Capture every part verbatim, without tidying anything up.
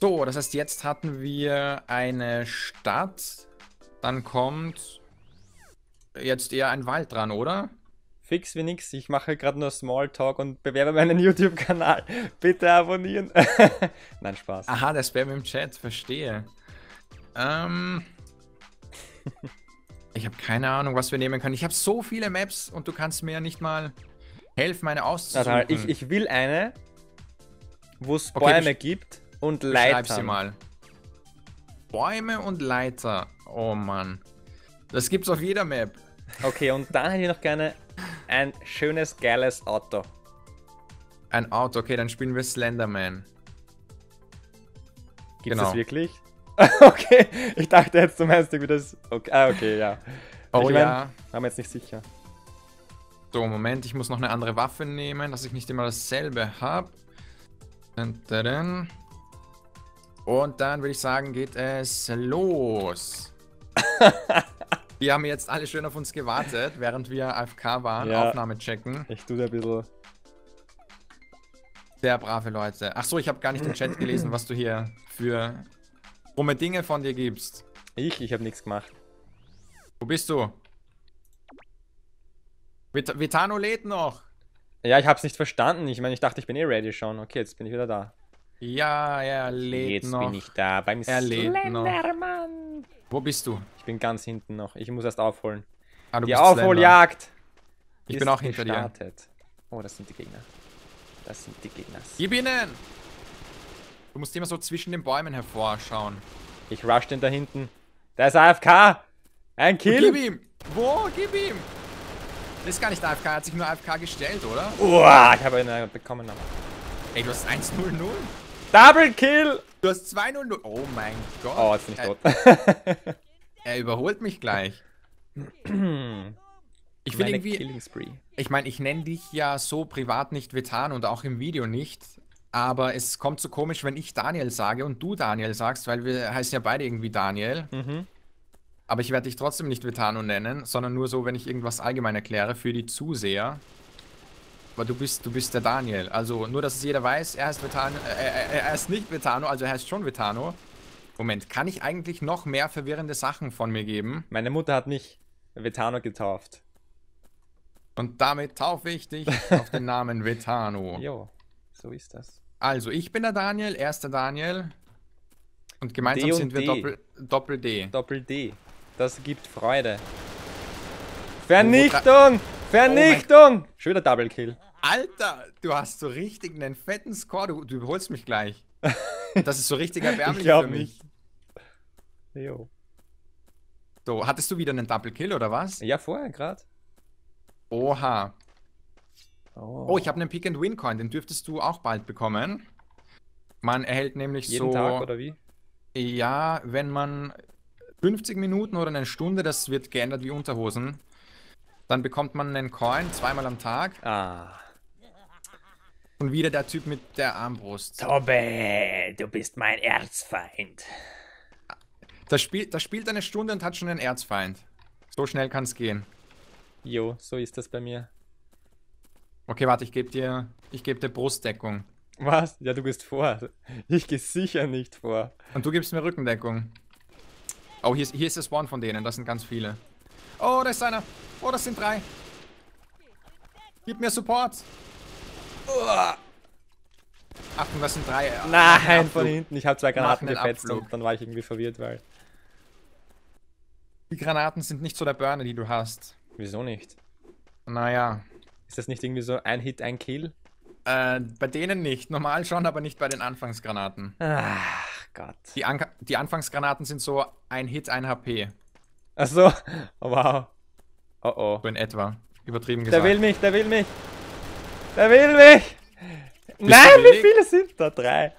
So, das heißt, jetzt hatten wir eine Stadt. Dann kommt jetzt eher ein Wald dran, oder? Fix wie nix. Ich mache gerade nur Smalltalk und bewerbe meinen YouTube-Kanal. Bitte abonnieren. Nein, Spaß. Aha, der Spam im Chat. Verstehe. Ähm... Ich habe keine Ahnung, was wir nehmen können. Ich habe so viele Maps und du kannst mir nicht mal helfen, eine auszusuchen. Ich, ich will eine, wo es Bäume okay, gibt und Leiter. Schreib sie mal. Bäume und Leiter. Oh Mann. Das gibt's auf jeder Map. Okay, und dann hätte ich noch gerne ein schönes, geiles Auto. Ein Auto, okay, dann spielen wir Slenderman. Gibt's genau. das wirklich? Okay, ich dachte jetzt, du meinst irgendwie das... Okay. Ah, okay, ja. Oh, ich mein, ja. Waren wir jetzt nicht sicher. So, Moment, ich muss noch eine andere Waffe nehmen, dass ich nicht immer dasselbe habe. Und dann würde ich sagen, geht es los. Die haben jetzt alle schön auf uns gewartet, während wir A F K waren, ja, Aufnahme checken. Ich tue da ein bisschen... Sehr brave Leute. Achso, ich habe gar nicht den Chat gelesen, was du hier für... Dumme Dinge von dir gibst. Ich? Ich habe nichts gemacht. Wo bist du? Vet Vetano lädt noch. Ja, ich hab's nicht verstanden. Ich meine, ich dachte, ich bin eh ready schon. Okay, jetzt bin ich wieder da. Ja, er lädt jetzt noch. Jetzt bin ich da beim Slenderman. Wo bist du? Ich bin ganz hinten noch. Ich muss erst aufholen. Ah, du die bist Aufholjagd. Ich bin auch hinter gestartet. dir. Oh, das sind die Gegner. Das sind die Gegner. Gib ihnen! Du musst immer so zwischen den Bäumen hervorschauen. Ich rush den da hinten. Der ist A F K! Ein Kill! Und gib ihm! Wo? Gib ihm! Das ist gar nicht A F K, er hat sich nur A F K gestellt, oder? Uah, ich habe ihn bekommen. Aber. Ey, du hast eins null null. Double Kill! Du hast zwei null null. Oh mein Gott. Oh, jetzt bin ich tot. Er, er überholt mich gleich. Ich will irgendwie... Ich meine, ich nenne dich ja so privat nicht Vetano und auch im Video nicht. Aber es kommt so komisch, wenn ich Daniel sage und du Daniel sagst, weil wir heißen ja beide irgendwie Daniel. Mhm. Aber ich werde dich trotzdem nicht Vetano nennen, sondern nur so, wenn ich irgendwas allgemein erkläre für die Zuseher. Aber du bist, du bist der Daniel. Also nur, dass es jeder weiß, er heißt Vetano, äh, er ist nicht Vetano, also er heißt schon Vetano. Moment, kann ich eigentlich noch mehr verwirrende Sachen von mir geben? Meine Mutter hat mich Vetano getauft. Und damit taufe ich dich auf den Namen Vetano. Jo, so ist das. Also, ich bin der Daniel, er ist der Daniel. Und gemeinsam D und sind wir Doppel-D. Doppel D. Doppel D. Das gibt Freude. Vernichtung! Vernichtung! Oh, schön der Double Kill. Alter, du hast so richtig einen fetten Score. Du, du überholst mich gleich. Das ist so richtig erbärmlich für mich. Nicht. Jo. So, hattest du wieder einen Double Kill, oder was? Ja, vorher gerade. Oha. Oh. oh, ich habe einen Pick-and-Win-Coin, den dürftest du auch bald bekommen. Man erhält nämlich jeden so... Jeden Tag, oder wie? Ja, wenn man fünfzig Minuten oder eine Stunde, das wird geändert wie Unterhosen, dann bekommt man einen Coin, zweimal am Tag. Ah. Und wieder der Typ mit der Armbrust. Tobe, du bist mein Erzfeind. Das spielt, das spielt eine Stunde und hat schon einen Erzfeind. So schnell kann es gehen. Jo, so ist das bei mir. Okay, warte, ich gebe dir, ich gebe dir Brustdeckung. Was? Ja, du gehst vor. Ich gehe sicher nicht vor. Und du gibst mir Rückendeckung. Oh, hier ist, hier ist das Spawn von denen. Das sind ganz viele. Oh, da ist einer. Oh, das sind drei. Gib mir Support. Uah. Achtung, das sind drei. Nein, von hinten. Ich habe zwei Granaten gefetzt und dann war ich irgendwie verwirrt, weil... Die Granaten sind nicht so der Burner, die du hast. Wieso nicht? Naja... Ist das nicht irgendwie so ein Hit, ein Kill? Äh, bei denen nicht. Normal schon, aber nicht bei den Anfangsgranaten. Ach Gott. Die, An die Anfangsgranaten sind so ein Hit, ein H P. Ach so. Oh, wow. Oh oh. So in etwa. Übertrieben gesagt. Der will mich, der will mich. Der will mich. Bist Nein, wie viele sind da? Drei.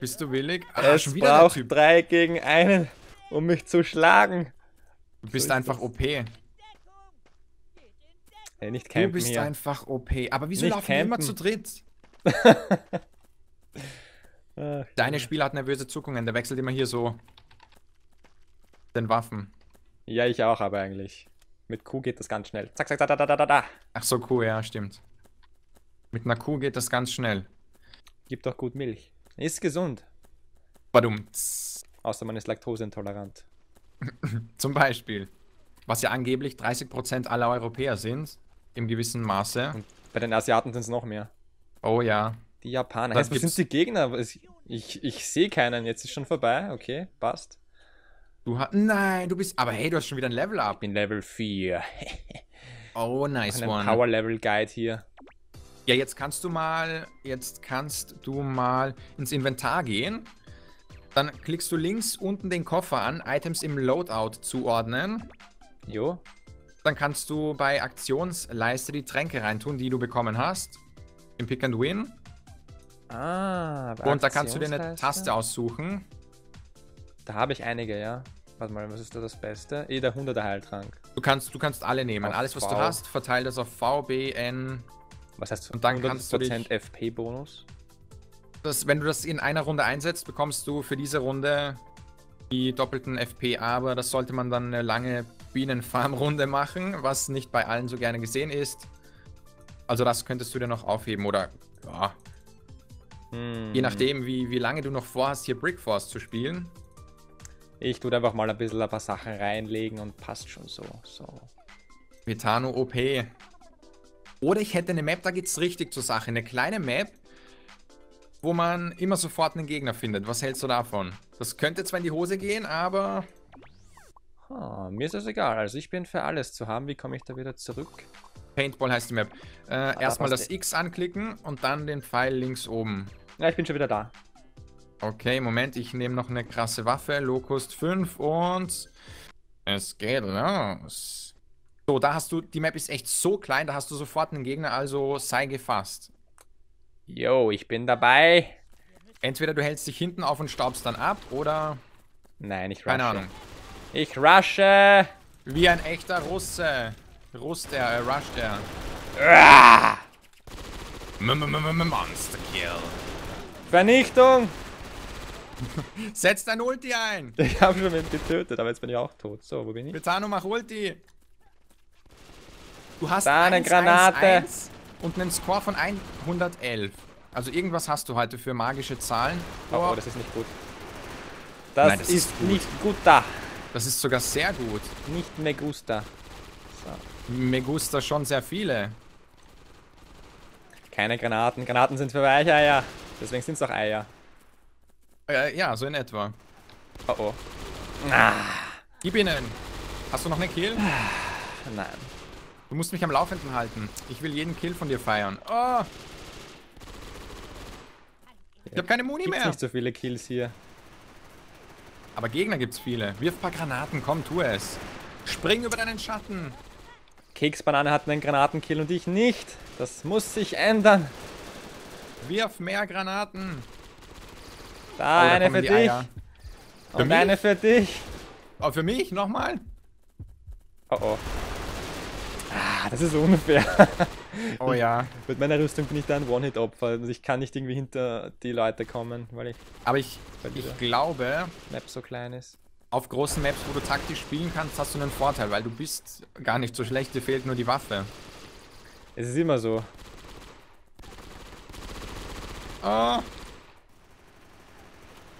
Bist du willig? Ach, es schon wieder braucht drei gegen einen, um mich zu schlagen. Du bist so einfach das. O P. Hey, nicht campen, du bist hier. Einfach O P. Aber wieso nicht laufen campen. Wir immer zu dritt? Ach, deine Spieler hat nervöse Zuckungen. Der wechselt immer hier so den Waffen. Ja, ich auch, aber eigentlich. Mit Q geht das ganz schnell. Zack, zack, da, da, da, da, da. Ach so, Q, ja, stimmt. Mit einer Q geht das ganz schnell. Gibt doch gut Milch. Ist gesund. Badumts. Außer man ist laktoseintolerant. Zum Beispiel. Was ja angeblich dreißig Prozent aller Europäer sind, im gewissen Maße. Und bei den Asiaten sind es noch mehr. Oh ja. Die Japaner. Das sind die Gegner. Ich, ich sehe keinen. Jetzt ist schon vorbei. Okay, passt. Du hast. Nein, du bist. Aber hey, du hast schon wieder ein Level up. Ich bin Level vier. Oh, nice one. Power Level Guide hier. Ja, jetzt kannst du mal. Jetzt kannst du mal ins Inventar gehen. Dann klickst du links unten den Koffer an, Items im Loadout zuordnen. Jo. Dann kannst du bei Aktionsleiste die Tränke reintun, die du bekommen hast. Im Pick and Win. Ah, bei Und da kannst du dir eine Taste aussuchen. Da habe ich einige, ja. Warte mal, was ist da das Beste? Eh, der hunderter Heiltrank. Du kannst, du kannst alle nehmen. Auf Alles, was v. du hast, verteil das auf V, B, N. Was heißt und dann kannst du dich F P-Bonus? Das, wenn du das in einer Runde einsetzt, bekommst du für diese Runde die doppelten F P, aber das sollte man dann eine lange Bienenfarm-Runde machen, was nicht bei allen so gerne gesehen ist. Also das könntest du dir noch aufheben oder ja. Hm. Je nachdem, wie, wie lange du noch vorhast, hier Brick Force zu spielen. Ich tue einfach mal ein bisschen ein paar Sachen reinlegen und passt schon so. so. Vetano O P. Oder ich hätte eine Map, da geht's richtig zur Sache. Eine kleine Map, wo man immer sofort einen Gegner findet. Was hältst du davon? Das könnte zwar in die Hose gehen, aber... Oh, mir ist das egal. Also ich bin für alles zu haben. Wie komme ich da wieder zurück? Paintball heißt die Map. Äh, ah, erstmal da das X anklicken und dann den Pfeil links oben. Ja, ich bin schon wieder da. Okay, Moment. Ich nehme noch eine krasse Waffe. Locust fünf und... Es geht los. So, da hast du... Die Map ist echt so klein, da hast du sofort einen Gegner. Also sei gefasst. Yo, ich bin dabei. Entweder du hältst dich hinten auf und staubst dann ab, oder... Nein, ich rushe. Keine Ahnung. Ich rushe. Wie ein echter Russe. Rusht er, äh, rusht er. Ah! Monster Kill. Vernichtung. Setz dein Ulti ein. Ich habe schon mit getötet, aber jetzt bin ich auch tot. So, wo bin ich? Vetano, mach Ulti. Du hast da eine Granate. eins, eins, eins. Und einen Score von hundertelf. Also irgendwas hast du heute für magische Zahlen. Oh, oh das ist nicht gut. Das, Nein, das ist, ist gut. nicht gut da. Das ist sogar sehr gut. Nicht me gusta. So. Me gusta schon sehr viele. Keine Granaten. Granaten sind für Weicheier. Deswegen sind es auch Eier. Äh, ja, so in etwa. Oh oh. Ah. Gib ihnen. Hast du noch eine Kill? Nein. Du musst mich am Laufenden halten. Ich will jeden Kill von dir feiern. Oh. Ich hab keine Muni mehr. Gibt's nicht so viele Kills hier. Aber Gegner gibt's viele. Wirf ein paar Granaten, komm, tu es. Spring über deinen Schatten. Keksbanane hat einen Granatenkill und ich nicht. Das muss sich ändern. Wirf mehr Granaten. Da, oh, da eine für dich. Für und mich? eine für dich. Oh, für mich? Nochmal? Oh oh. Ah, das ist unfair. Oh ja. Mit meiner Rüstung bin ich da ein One-Hit-Opfer. Also ich kann nicht irgendwie hinter die Leute kommen, weil ich... Aber ich, ich glaube... Map so klein ist. Auf großen Maps, wo du taktisch spielen kannst, hast du einen Vorteil, weil du bist gar nicht so schlecht, dir fehlt nur die Waffe. Es ist immer so. Oh.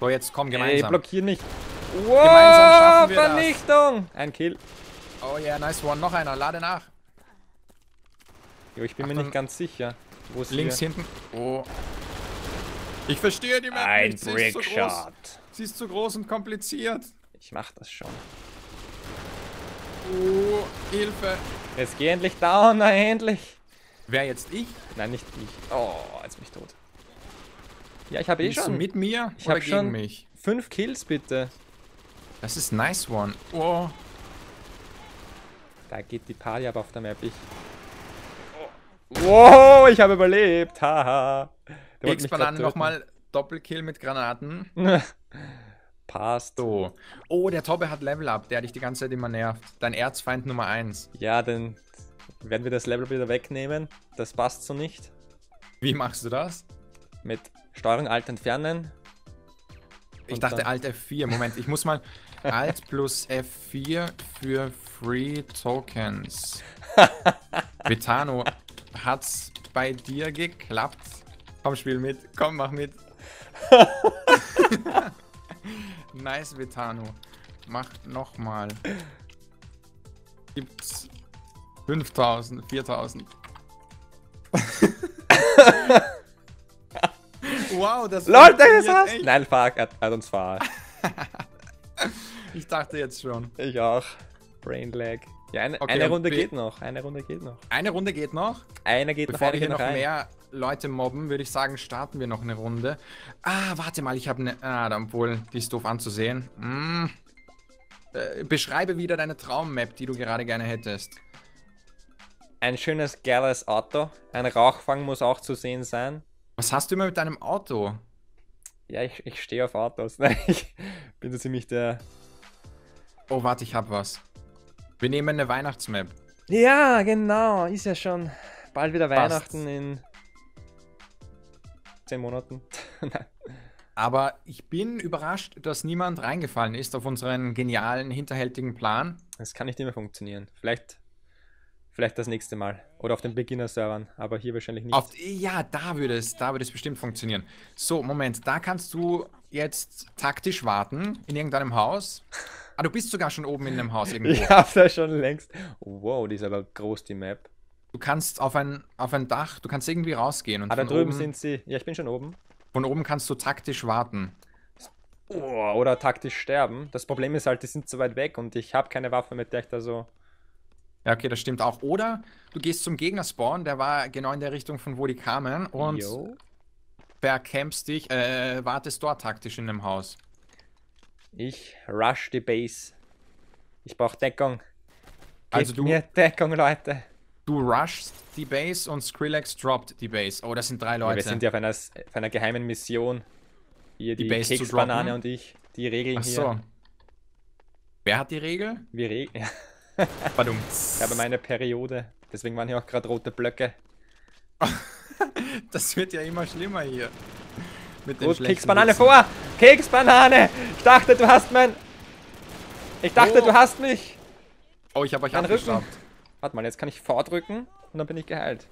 So, jetzt komm, gemeinsam. Ey, blockier nicht. Wow, gemeinsam schaffen wir Vernichtung! Das. Ein Kill. Oh ja, yeah, nice one. Noch einer, lade nach. Ich bin Achtung. mir nicht ganz sicher. Wo ist Links hier? hinten. Oh. Ich verstehe die Map Ein nicht. Sie ist so groß. Sie ist zu groß und kompliziert. Ich mach das schon. Oh, Hilfe. Jetzt geh endlich down, na endlich. Wer jetzt ich? Nein, nicht ich. Oh, jetzt bin ich tot. Ja, ich habe eh schon. Du mit mir? Ich habe schon mich. Fünf Kills bitte. Das ist nice one. Oh. Da geht die Party ab auf der Map. Ich. Wow, ich habe überlebt, haha. Keksbanane nochmal Doppelkill mit Granaten. Passt. So. Oh, der Tobbe hat Level Up, der dich die ganze Zeit immer nervt. Dein Erzfeind Nummer eins. Ja, dann werden wir das Level Up wieder wegnehmen. Das passt so nicht. Wie machst du das? Mit Steuerung Alt entfernen. Ich dachte Alt F vier. Moment, ich muss mal Alt plus F vier für Free Tokens. Vetano. Hat's bei dir geklappt? Komm, spiel mit. Komm, mach mit. Nice, Vetano. Mach nochmal. Gibt's fünftausend, viertausend. Wow, das Lord, das war's. Nein, fuck, er hat uns fahr. Ich dachte jetzt schon. Ich auch. Brain lag. Ja, eine, okay, eine Runde geht noch. Eine Runde geht noch. Eine Runde geht noch? Eine geht noch. Bevor wir hier noch mehr Leute mobben, würde ich sagen, starten wir noch eine Runde. Ah, warte mal, ich habe eine... Ah, obwohl, die ist doof anzusehen. Hm. Äh, beschreibe wieder deine Traummap, die du gerade gerne hättest. Ein schönes, geiles Auto. Ein Rauchfang muss auch zu sehen sein. Was hast du immer mit deinem Auto? Ja, ich, ich stehe auf Autos. Nein, ich bin so ziemlich der... Oh, warte, ich hab was. Wir nehmen eine Weihnachtsmap. Ja, genau. Ist ja schon bald wieder Weihnachten. Passt. In zehn Monaten. Aber ich bin überrascht, dass niemand reingefallen ist auf unseren genialen, hinterhältigen Plan. Das kann nicht immer funktionieren. Vielleicht, vielleicht das nächste Mal. Oder auf den Beginner-Servern. Aber hier wahrscheinlich nicht. Auf, ja, da würde es, da würde es bestimmt funktionieren. So, Moment. Da kannst du jetzt taktisch warten in irgendeinem Haus. Ah, du bist sogar schon oben in einem Haus irgendwo. Ich hab da schon längst. Wow, die ist aber groß, die Map. Du kannst auf ein, auf ein Dach, du kannst irgendwie rausgehen. Und ah, da drüben oben, sind sie. Ja, ich bin schon oben. Von oben kannst du taktisch warten. Oh, oder taktisch sterben. Das Problem ist halt, die sind zu weit weg und ich habe keine Waffe, mit der ich da so... Ja, okay, das stimmt auch. Oder du gehst zum Gegner-Spawn, der war genau in der Richtung, von wo die kamen. Und yo, vercampst dich, äh, wartest dort taktisch in einem Haus. Ich rush die Base. Ich brauche Deckung. Gebt also du, mir Deckung, Leute. Du rushst die Base und Skrillex droppt die Base. Oh, das sind drei Leute. Ja, wir sind ja auf einer, auf einer geheimen Mission. Hier die, die Keksbanane und ich. Die Regeln. Ach so. Hier. Wer hat die Regel? Wir regeln. Verdammt. Ich habe meine Periode. Deswegen waren hier auch gerade rote Blöcke. Das wird ja immer schlimmer hier. Mit dem Gut, Keksbanane vor! Keksbanane! Ich dachte, du hast mein... Ich dachte, oh. du hast mich! Oh, ich hab euch abgestaubt. Warte mal, jetzt kann ich vordrücken und dann bin ich geheilt.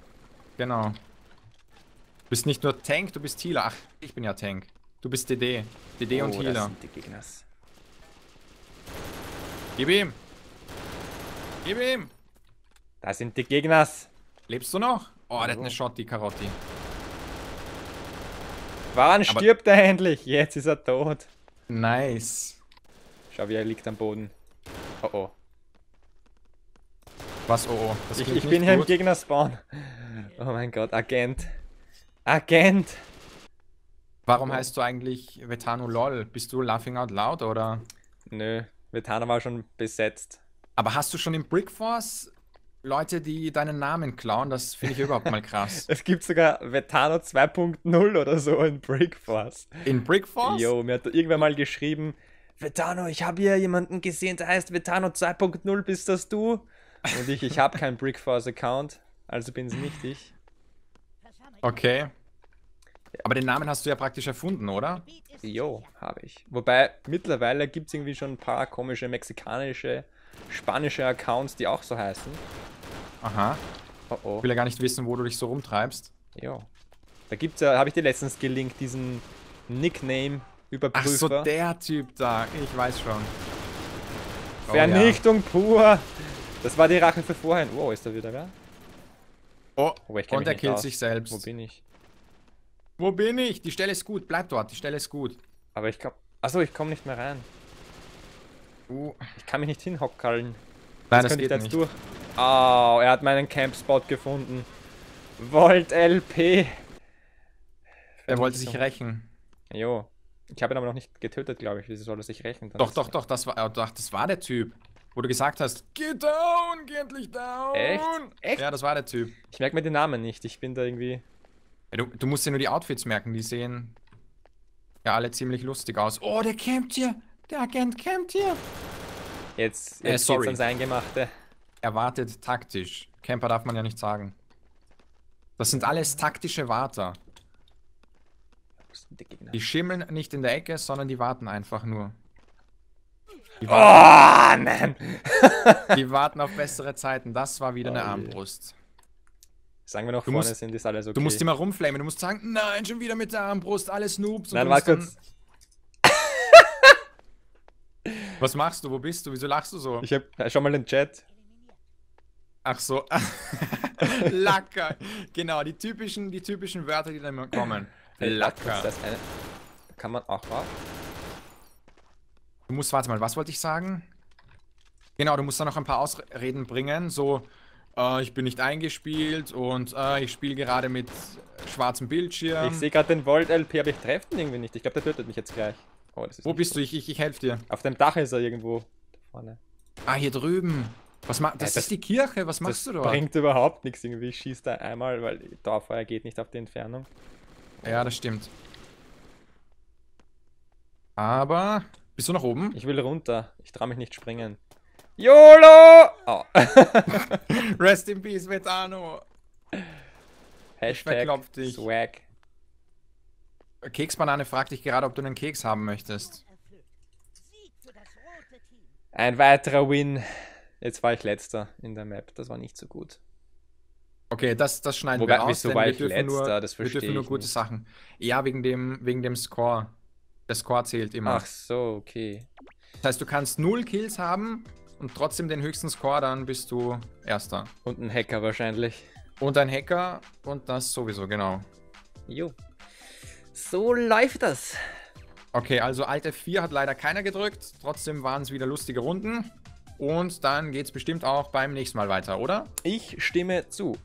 Genau. Du bist nicht nur Tank, du bist Healer. Ach, ich bin ja Tank. Du bist D D. D D oh, und Healer. Das sind die Gegners. Gib ihm! Gib ihm! Da sind die Gegners. Lebst du noch? Oh, der hat eine Shot, die Karotti. Wann stirbt er endlich? Jetzt ist er tot. Nice. Schau, wie er liegt am Boden. Oh oh. Was? Oh oh. Das ich ich bin hier im Gegner-Spawn. Oh mein Gott, Agent. Agent. Warum oh. heißt du eigentlich Vetano LOL? Bist du laughing out loud oder? Nö, Vetano war schon besetzt. Aber hast du schon im Brick Force Leute, die deinen Namen klauen? Das finde ich überhaupt mal krass. Es gibt sogar Vetano zwei punkt null oder so in Brick Force. In Brick Force? Jo, mir hat irgendwer mal geschrieben, Vetano, ich habe hier jemanden gesehen, der heißt Vetano zwei punkt null, bist das du? Und ich, ich habe keinen Brick Force Account, also bin es nicht ich. Okay. Aber den Namen hast du ja praktisch erfunden, oder? Jo, habe ich. Wobei, mittlerweile gibt es irgendwie schon ein paar komische mexikanische, spanische Accounts, die auch so heißen. Aha. Oh oh. Ich will ja gar nicht wissen, wo du dich so rumtreibst. Jo. Da gibt's ja, habe ich dir letztens gelinkt, diesen Nickname-Überprüfer. Ach so, der Typ da. Ich weiß schon. Oh, Vernichtung ja. pur. Das war die Rache für vorhin. Wow, ist da wieder wer? Oh, oh ich und er killt aus. sich selbst. Wo bin ich? Wo bin ich? Die Stelle ist gut. Bleib dort. Die Stelle ist gut. Aber ich glaube... Achso, ich komme nicht mehr rein. Uh. Ich kann mich nicht hinhockeln. Nein, das, das geht ich nicht. Durch. Oh, er hat meinen Campspot gefunden. Volt L P. Er wollte sich rächen. Jo. Ich habe ihn aber noch nicht getötet, glaube ich. Wieso soll er sich rächen? Dann doch, doch, doch. Das war, doch, das war der Typ, wo du gesagt hast, geh down, geh endlich down. Echt? Echt? Ja, das war der Typ. Ich merke mir den Namen nicht. Ich bin da irgendwie... Ja, du, du musst dir nur die Outfits merken. Die sehen ja alle ziemlich lustig aus. Oh, der campt hier. Der Agent campt hier. Jetzt, jetzt äh, geht's ans Eingemachte. Erwartet taktisch. Camper darf man ja nicht sagen. Das sind alles taktische Warter. Die schimmeln nicht in der Ecke, sondern die warten einfach nur. Die warten, oh, nein. Die warten auf bessere Zeiten. Das war wieder oh, eine Armbrust. Sagen wir noch, du vorne musst, sind das alles okay. Du musst immer rumflamen. Du musst sagen, nein, schon wieder mit der Armbrust. Alles Noobs. Nein, warte kurz. Was machst du? Wo bist du? Wieso lachst du so? Ich hab... Schau mal den Chat. Ach so. Lacker. Genau, die typischen, die typischen Wörter, die dann kommen. Lacker. Das eine... Kann man auch drauf? Du musst... Warte mal, was wollte ich sagen? Genau, du musst da noch ein paar Ausreden bringen. So, äh, ich bin nicht eingespielt und äh, ich spiele gerade mit schwarzem Bildschirm. Ich sehe gerade den Volt L P, aber ich treffe den irgendwie nicht. Ich glaube, der tötet mich jetzt gleich. Oh, das ist... Wo bist gut. du? Ich, ich, ich helfe dir. Auf dem Dach ist er irgendwo. Da vorne. Ah, hier drüben. Was ma das, ja, das ist die Kirche. Was machst du da? Das bringt überhaupt nichts irgendwie. Ich schieße da einmal, weil Dorffeuer geht nicht auf die Entfernung. Ja, das stimmt. Aber... Bist du nach oben? Ich will runter. Ich traue mich nicht springen. YOLO! Oh. Rest in peace, Vetano! Hashtag dich. Swag. Keksbanane fragt dich gerade, ob du einen Keks haben möchtest. Ein weiterer Win. Jetzt war ich letzter in der Map. Das war nicht so gut. Okay, das, das schneiden Wobei, wir raus, denn wir dürfen, letzter, nur, wir dürfen nur gute nicht. Sachen. Ja, wegen dem, wegen dem Score. Der Score zählt immer. Ach so, okay. Das heißt, du kannst null Kills haben und trotzdem den höchsten Score, dann bist du Erster. Und ein Hacker wahrscheinlich. Und ein Hacker und das sowieso, genau. Jo. So läuft das. Okay, also Alt F vier hat leider keiner gedrückt. Trotzdem waren es wieder lustige Runden. Und dann geht es bestimmt auch beim nächsten Mal weiter, oder? Ich stimme zu.